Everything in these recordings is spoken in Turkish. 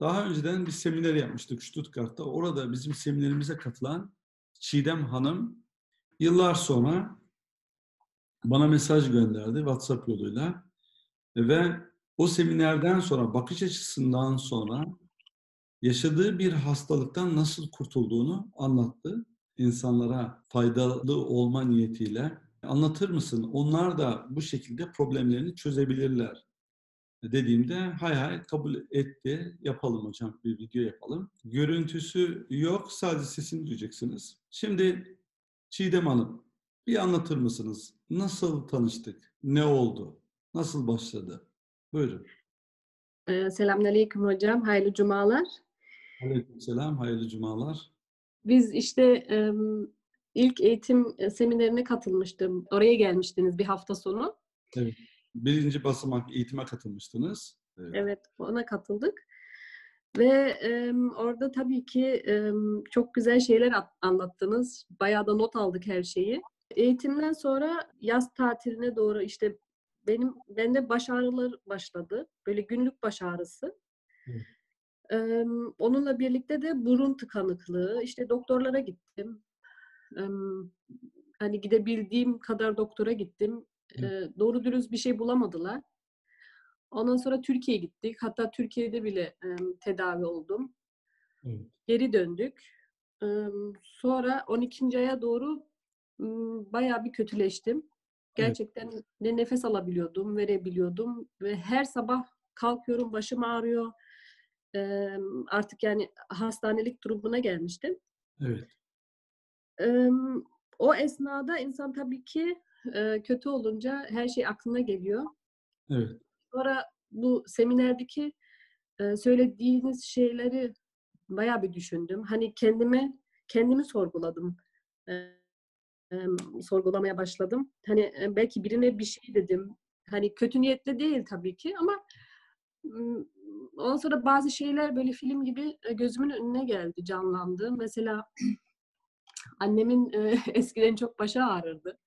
Daha önceden bir seminer yapmıştık Stuttgart'ta. Orada bizim seminerimize katılan Çiğdem Hanım yıllar sonra bana mesaj gönderdi WhatsApp yoluyla ve o seminerden sonra, bakış açısından sonra yaşadığı bir hastalıktan nasıl kurtulduğunu anlattı. İnsanlara faydalı olma niyetiyle anlatır mısın? Onlar da bu şekilde problemlerini çözebilirler dediğimde hay hay kabul etti. Yapalım hocam, bir video yapalım. Görüntüsü yok, sadece sesini duyacaksınız. Şimdi Çiğdem Hanım, bir anlatır mısınız? Nasıl tanıştık? Ne oldu? Nasıl başladı? Buyurun. Selamünaleyküm hocam. Hayırlı cumalar. Aleykümselam. Hayırlı cumalar. Biz işte ilk eğitim seminerine katılmıştım. Oraya gelmiştiniz bir hafta sonu. Evet. Birinci basım eğitime katılmıştınız. Evet, evet, ona katıldık. Ve orada tabii ki çok güzel şeyler anlattınız. Bayağı da not aldık her şeyi. Eğitimden sonra yaz tatiline doğru işte bende baş ağrılar başladı. Böyle günlük baş ağrısı. Evet. Onunla birlikte de burun tıkanıklığı. İşte doktorlara gittim. Hani gidebildiğim kadar doktora gittim. Evet. Doğru dürüst bir şey bulamadılar. Ondan sonra Türkiye'ye gittik. Hatta Türkiye'de bile tedavi oldum. Evet. Geri döndük. Sonra 12. aya doğru bayağı bir kötüleştim. Gerçekten evet. Ne nefes alabiliyordum, verebiliyordum. Ve her sabah kalkıyorum, başım ağrıyor. Artık yani hastanelik durumuna gelmiştim. Evet. O esnada insan tabii ki kötü olunca her şey aklına geliyor. Evet. Sonra bu seminerdeki söylediğiniz şeyleri bayağı bir düşündüm. Hani kendimi sorguladım. Sorgulamaya başladım. Hani belki birine bir şey dedim. Hani kötü niyetli değil tabii ki ama ondan sonra bazı şeyler böyle film gibi gözümün önüne geldi, canlandı. Mesela annemin eskiden çok başı ağrırdı.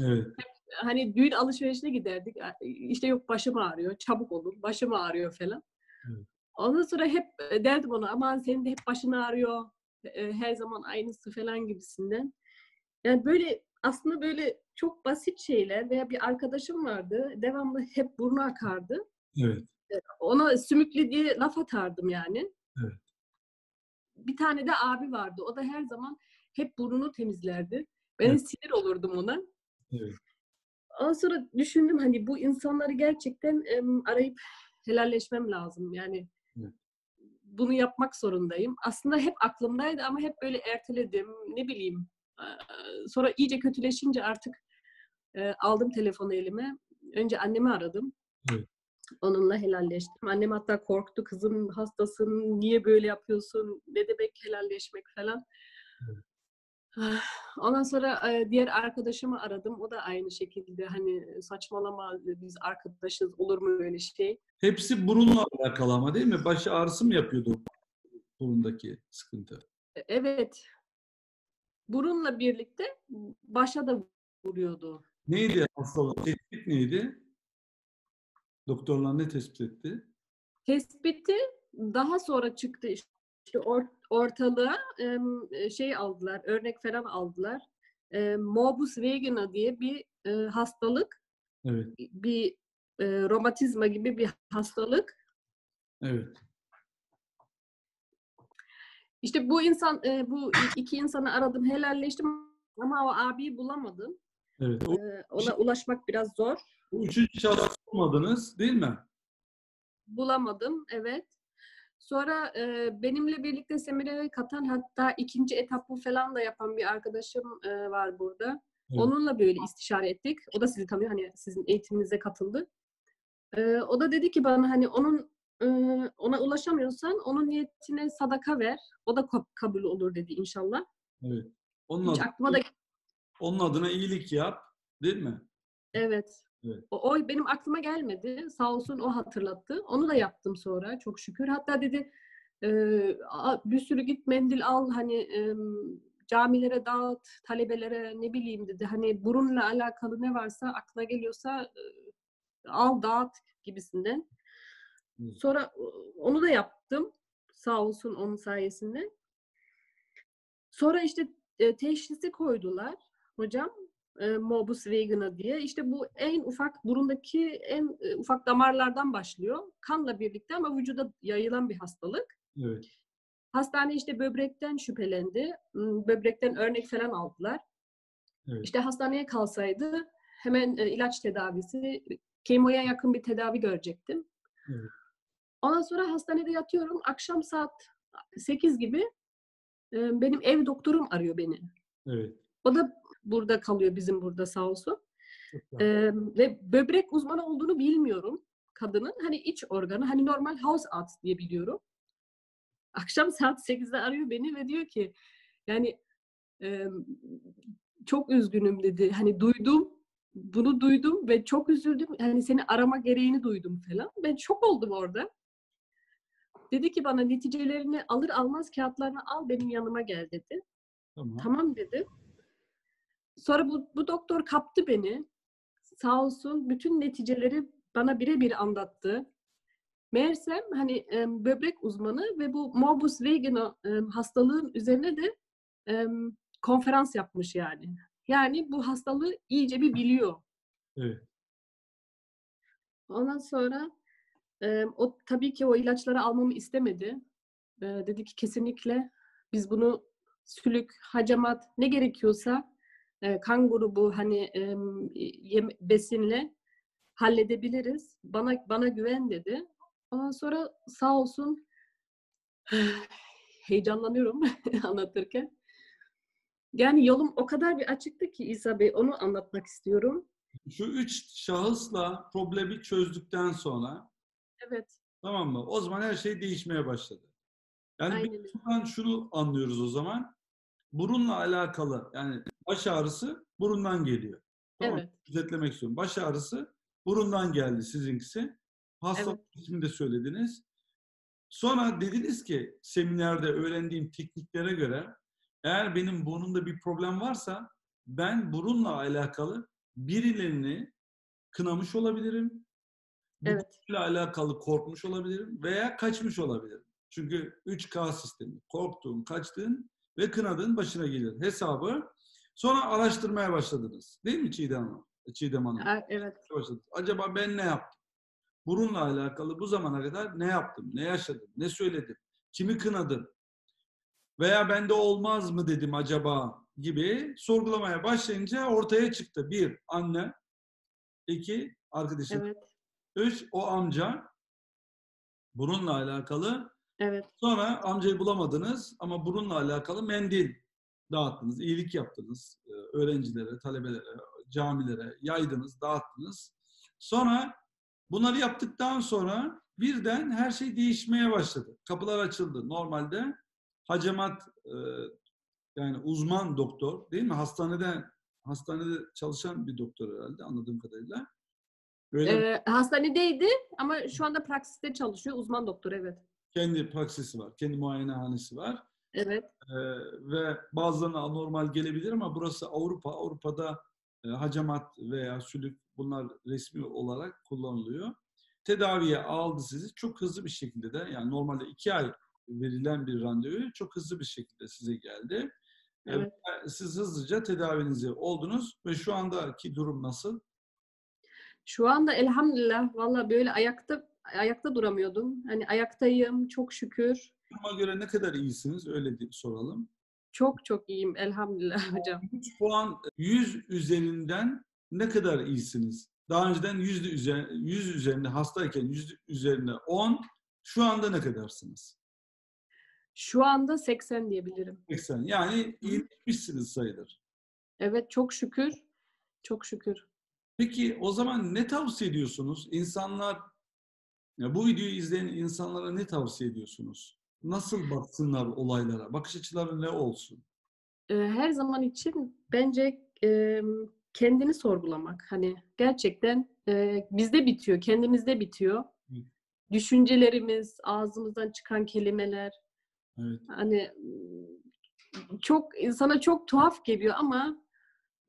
Evet. Hani düğün alışverişine giderdik. İşte yok başım ağrıyor, çabuk olun, başım ağrıyor falan. Evet. Ondan sonra hep derdim ona aman senin de hep başın ağrıyor. Her zaman aynısı falan gibisinden. Yani böyle aslında böyle çok basit şeyler veya bir arkadaşım vardı. Devamlı hep burnu akardı. Evet. Ona sümüklü diye laf atardım yani. Evet. Bir tane de abi vardı. O da her zaman hep burnunu temizlerdi. Ben evet. Sinir olurdum ona. Evet. Ondan sonra düşündüm hani bu insanları gerçekten arayıp helalleşmem lazım. Yani evet. Bunu yapmak zorundayım. Aslında hep aklımdaydı ama hep böyle erteledim. Ne bileyim. Sonra iyice kötüleşince artık aldım telefonu elime. Önce annemi aradım. Evet. Onunla helalleştim. Annem hatta korktu. Kızım hastasın. Niye böyle yapıyorsun? Ne demek helalleşmek falan. Evet. Ondan sonra diğer arkadaşımı aradım. O da aynı şekilde hani saçmalama biz arkadaşız olur mu öyle şey. Hepsi burunla alakalı ama değil mi? Baş ağrısı mı yapıyordu burundaki sıkıntı? Evet. Burunla birlikte başa da vuruyordu. Neydi hastalık? Tespit neydi? Doktorlar ne tespit etti? Tespiti daha sonra çıktı işte ortalığa şey aldılar, örnek falan aldılar. Morbus Wegener diye bir hastalık. Evet. Bir romatizma gibi bir hastalık. Evet. İşte bu iki insanı aradım, helalleştim ama o abiyi bulamadım. Evet. Ona ulaşmak biraz zor. Bu üçüncü şahsı bulmadınız değil mi? Bulamadım, evet. Sonra benimle birlikte seminere katan hatta ikinci etapı falan da yapan bir arkadaşım var burada. Evet. Onunla böyle istişare ettik. O da sizi tanıyor, hani sizin eğitiminize katıldı. O da dedi ki bana hani ona ulaşamıyorsan onun niyetine sadaka ver. O da kabul olur dedi inşallah. Evet. Onun adına iyilik yap, değil mi? Evet. Evet. O benim aklıma gelmedi. Sağ olsun o hatırlattı. Onu da yaptım sonra çok şükür. Hatta dedi bir sürü git mendil al hani camilere dağıt, talebelere ne bileyim dedi. Hani burunla alakalı ne varsa aklına geliyorsa al dağıt gibisinden. Sonra onu da yaptım. Sağ olsun onun sayesinde. Sonra işte teşhisi koydular hocam. Morbus Wegener diye. İşte bu en ufak burundaki en ufak damarlardan başlıyor. Kanla birlikte ama vücuda yayılan bir hastalık. Evet. Hastane işte böbrekten şüphelendi. Böbrekten örnek falan aldılar. Evet. İşte hastaneye kalsaydı hemen ilaç tedavisi, kemoya yakın bir tedavi görecektim. Evet. Ondan sonra hastanede yatıyorum. Akşam saat 8 gibi benim ev doktorum arıyor beni. Evet. O da burada kalıyor, bizim burada sağ olsun. Ve böbrek uzmanı olduğunu bilmiyorum kadının. Hani iç organı, hani normal house art diye biliyorum. Akşam saat 8'de arıyor beni ve diyor ki yani çok üzgünüm dedi. Hani bunu duydum ve çok üzüldüm. Hani seni arama gereğini duydum falan. Ben şok oldum orada. Dedi ki bana neticelerini alır almaz kağıtlarını al benim yanıma gel dedi. Tamam dedim. Sonra bu doktor kaptı beni. Sağ olsun bütün neticeleri bana birebir anlattı. Meğersem hani böbrek uzmanı ve bu Morbus Wegener hastalığın üzerine de konferans yapmış yani. Yani bu hastalığı iyice bir biliyor. Evet. Ondan sonra o tabii ki o ilaçları almamı istemedi. Dedi ki kesinlikle biz bunu sülük, hacamat ne gerekiyorsa kan grubu hani besinle halledebiliriz. Bana güven dedi. Ondan sonra sağ olsun heyecanlanıyorum anlatırken. Yani yolum o kadar bir açıktı ki İsa Bey, onu anlatmak istiyorum. Şu üç şahısla problemi çözdükten sonra, evet. Tamam mı? O zaman her şey değişmeye başladı. Yani aynen. Biz şunu anlıyoruz o zaman. Burunla alakalı yani baş ağrısı burundan geliyor. Tamam. Evet. Düzeltlemek istiyorum. Baş ağrısı burundan geldi sizinkisi. Hastalık ismini de söylediniz. Sonra dediniz ki seminerde öğrendiğim tekniklere göre eğer benim burnumda bir problem varsa ben burunla alakalı birilerini kınamış olabilirim. Evet. Bununla alakalı korkmuş olabilirim veya kaçmış olabilirim. Çünkü 3K sistemi. Korktuğun, kaçtığın ve kınadığın başına gelir hesabı. Sonra araştırmaya başladınız. Değil mi Çiğdem Hanım? Evet. Acaba ben ne yaptım? Burunla alakalı bu zamana kadar ne yaptım? Ne yaşadım? Ne söyledim? Kimi kınadım? Veya bende olmaz mı dedim acaba gibi sorgulamaya başlayınca ortaya çıktı. 1. Anne. 2. Arkadaşım. Evet. 3. O amca. Burunla alakalı. Evet. Sonra amcayı bulamadınız ama burunla alakalı mendil dağıttınız, iyilik yaptınız. Öğrencilere, talebelere, camilere yaydınız, dağıttınız. Sonra bunları yaptıktan sonra birden her şey değişmeye başladı. Kapılar açıldı. Normalde hacamat yani uzman doktor değil mi? Hastanede çalışan bir doktor herhalde anladığım kadarıyla. Hastanedeydi ama şu anda praksiste çalışıyor. Uzman doktor, evet. Kendi praksisi var, kendi muayenehanesi var. Evet. Ve bazılarına anormal gelebilir ama burası Avrupa. Avrupa'da hacamat veya sülük bunlar resmi olarak kullanılıyor. Tedaviye aldı sizi çok hızlı bir şekilde de yani normalde 2 ay verilen bir randevu çok hızlı bir şekilde size geldi. Evet. Siz hızlıca tedavinizi oldunuz ve şu andaki durum nasıl? Şu anda elhamdülillah valla böyle ayakta duramıyordum. Hani ayaktayım çok şükür. Duruma göre ne kadar iyisiniz? Öyle bir soralım. Çok çok iyiyim elhamdülillah hocam. 3 puan 100 üzerinden ne kadar iyisiniz? Daha önceden 100 üzerinde hastayken 100 üzerinde 10. Şu anda ne kadarsınız? Şu anda 80 diyebilirim. 80. Yani iyileşmişsiniz sayılır. Evet çok şükür. Çok şükür. Peki o zaman ne tavsiye ediyorsunuz? Bu videoyu izleyen insanlara ne tavsiye ediyorsunuz? Nasıl baksınlar olaylara? Bakış açıları ne olsun? Her zaman için bence kendini sorgulamak. Hani gerçekten bizde bitiyor, kendimizde bitiyor. Evet. Düşüncelerimiz, ağzımızdan çıkan kelimeler. Evet. Hani çok insana çok tuhaf geliyor ama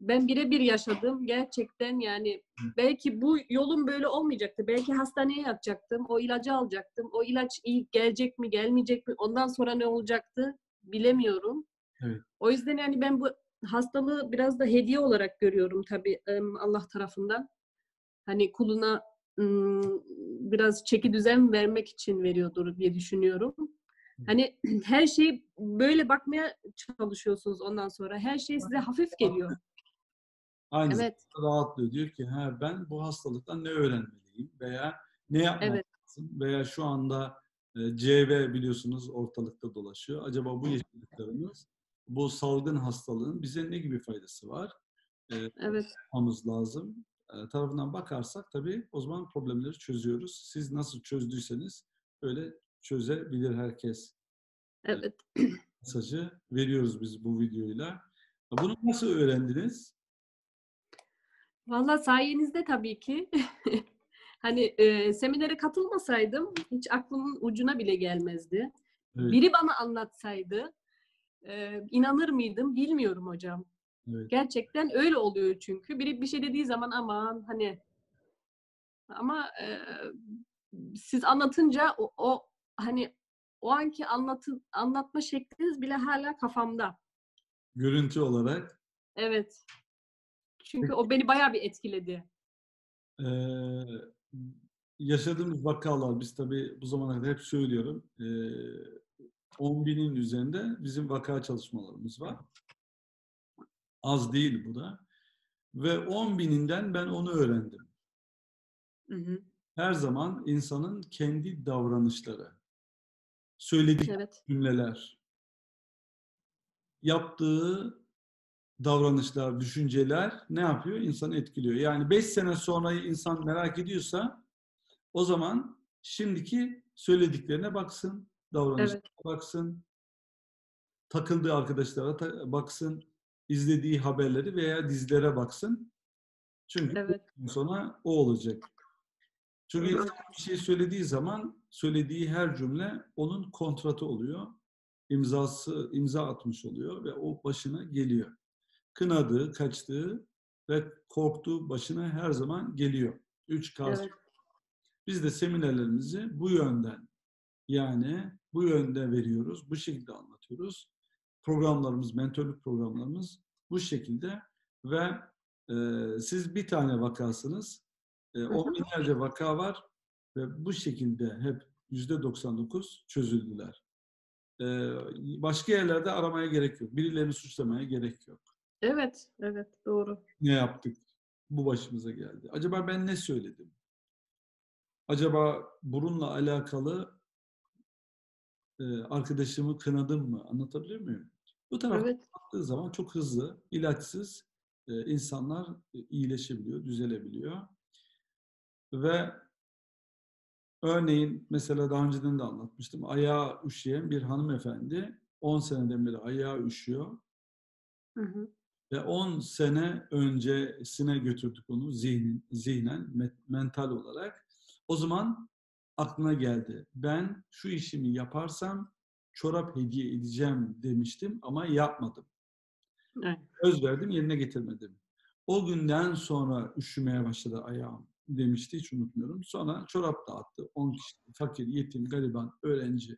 ben birebir yaşadım gerçekten, yani belki bu yolum böyle olmayacaktı. Belki hastaneye yatacaktım, o ilacı alacaktım. O ilaç iyi gelecek mi, gelmeyecek mi? Ondan sonra ne olacaktı bilemiyorum. Evet. O yüzden yani ben bu hastalığı biraz da hediye olarak görüyorum tabii Allah tarafından. Hani kuluna biraz çeki düzen vermek için veriyordur diye düşünüyorum. Hani her şeyi böyle bakmaya çalışıyorsunuz ondan sonra. Her şey size hafif geliyor. Aynı evet. zamanda rahatlıyor. Diyor ki ben bu hastalıktan ne öğrenmeliyim veya ne yapmam evet. lazım veya şu anda CV biliyorsunuz ortalıkta dolaşıyor. Acaba bu yaşadıklarımız, bu salgın hastalığın bize ne gibi faydası var? Evet. Yapmamız lazım. Tarafından bakarsak tabii o zaman problemleri çözüyoruz. Siz nasıl çözdüyseniz öyle çözebilir herkes. Evet. Mesajı veriyoruz biz bu videoyla. Bunu nasıl öğrendiniz? Vallahi sayenizde tabii ki. Hani seminere katılmasaydım hiç aklımın ucuna bile gelmezdi. Evet. Biri bana anlatsaydı inanır mıydım bilmiyorum hocam. Evet. Gerçekten öyle oluyor çünkü. Biri bir şey dediği zaman aman hani ama siz anlatınca o hani o anki anlatma şekliniz bile hala kafamda. Görüntü olarak. Evet. Çünkü peki, o beni bayağı bir etkiledi. Yaşadığımız vakalar, biz tabii bu zamana kadar hep söylüyorum, 10.000'in üzerinde bizim vaka çalışmalarımız var. Az değil bu da. Ve 10.000'inden ben onu öğrendim. Hı hı. Her zaman insanın kendi davranışları, söylediği evet. cümleler, yaptığı davranışlar, düşünceler ne yapıyor? İnsanı etkiliyor. Yani 5 sene sonrayı insan merak ediyorsa o zaman şimdiki söylediklerine baksın, davranışlara evet. baksın, takıldığı arkadaşlara baksın, izlediği haberleri veya dizilere baksın. Çünkü evet. sonra o olacak. Çünkü insan bir şey söylediği zaman söylediği her cümle onun kontratı oluyor. İmzası, imza atmış oluyor ve o başına geliyor. Kınadığı, kaçtığı ve korktuğu başına her zaman geliyor. 3K. Evet. Biz de seminerlerimizi bu yönden, yani bu yönde veriyoruz. Bu şekilde anlatıyoruz. Programlarımız, mentorluk programlarımız bu şekilde ve siz bir tane vakasınız. 10.000'lerce vaka var ve bu şekilde hep %99 çözüldüler. Başka yerlerde aramaya gerek yok. Birilerini suçlamaya gerek yok. Evet, evet doğru. Ne yaptık? Bu başımıza geldi. Acaba ben ne söyledim? Acaba burunla alakalı arkadaşımı kınadım mı? Anlatabiliyor muyum? Bu tarafa evet. baktığı zaman çok hızlı, ilaçsız insanlar iyileşebiliyor, düzelebiliyor. Ve örneğin mesela daha önceden de anlatmıştım. Ayağı üşüyen bir hanımefendi 10 seneden beri ayağı üşüyor. Hı hı. Ve 10 sene öncesine götürdük onu zihnen, mental olarak. O zaman aklına geldi. Ben şu işimi yaparsam çorap hediye edeceğim demiştim ama yapmadım. Evet. Söz verdim, yerine getirmedim. O günden sonra üşümeye başladı ayağım demişti, hiç unutmuyorum. Sonra çorap dağıttı. 10 kişi, fakir, yetim, gariban, öğrenci.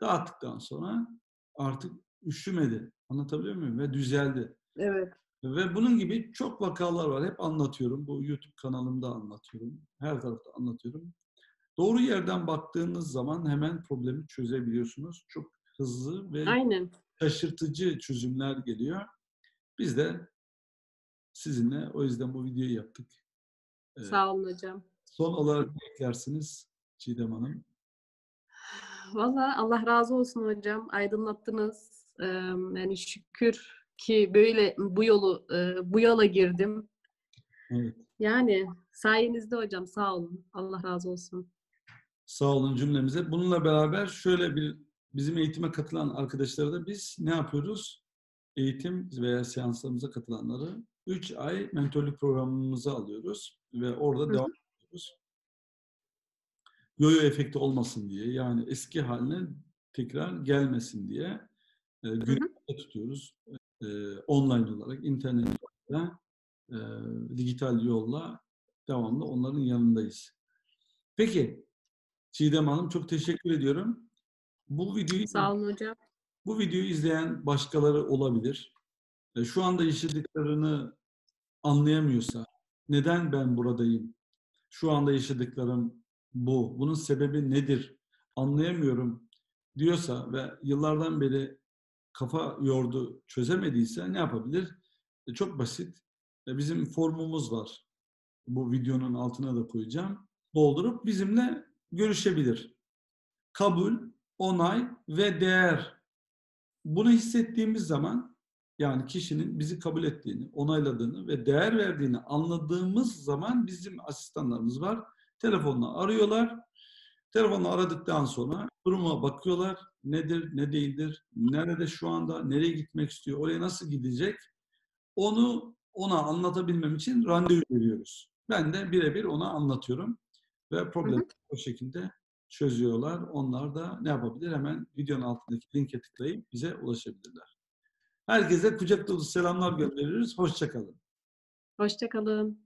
Dağıttıktan sonra artık üşümedi. Anlatabiliyor muyum? Ve düzeldi. Evet. Ve bunun gibi çok vakalar var. Hep anlatıyorum. Bu YouTube kanalımda anlatıyorum. Her tarafta anlatıyorum. Doğru yerden baktığınız zaman hemen problemi çözebiliyorsunuz. Çok hızlı ve aynen. şaşırtıcı çözümler geliyor. Biz de sizinle o yüzden bu videoyu yaptık. Sağ olun hocam. Son olarak ne eklersiniz Çiğdem Hanım? Vallahi Allah razı olsun hocam. Aydınlattınız. Yani şükür ki böyle bu yola girdim. Evet. Yani sayenizde hocam, sağ olun. Allah razı olsun. Sağ olun cümlemize. Bununla beraber şöyle bir bizim eğitime katılan arkadaşlara da biz ne yapıyoruz? Eğitim veya seanslarımıza katılanları 3 ay mentorluk programımızı alıyoruz ve orada hı-hı. devam ediyoruz. Yo-yo efekti olmasın diye, yani eski haline tekrar gelmesin diye günümüzde tutuyoruz. online olarak, internetle, dijital yolla devamlı onların yanındayız. Peki Çiğdem Hanım, çok teşekkür ediyorum. Bu videoyu, sağ olun hocam. Bu videoyu izleyen başkaları olabilir. Şu anda yaşadıklarını anlayamıyorsa, neden ben buradayım, şu anda yaşadıklarım bu, bunun sebebi nedir, anlayamıyorum diyorsa ve yıllardan beri kafa yordu, çözemediyse ne yapabilir? Çok basit. Bizim formumuz var. Bu videonun altına da koyacağım. Doldurup bizimle görüşebilir. Kabul, onay ve değer. Bunu hissettiğimiz zaman, yani kişinin bizi kabul ettiğini, onayladığını ve değer verdiğini anladığımız zaman bizim asistanlarımız var. Telefonla arıyorlar. Telefonla aradıktan sonra duruma bakıyorlar. Nedir, ne değildir, nerede şu anda, nereye gitmek istiyor, oraya nasıl gidecek? Onu ona anlatabilmem için randevu veriyoruz. Ben de birebir ona anlatıyorum ve problemi o şekilde çözüyorlar. Onlar da ne yapabilir? Hemen videonun altındaki linke tıklayıp bize ulaşabilirler. Herkese kucak dolusu selamlar gönderiyoruz. Hoşça kalın. Hoşça kalın.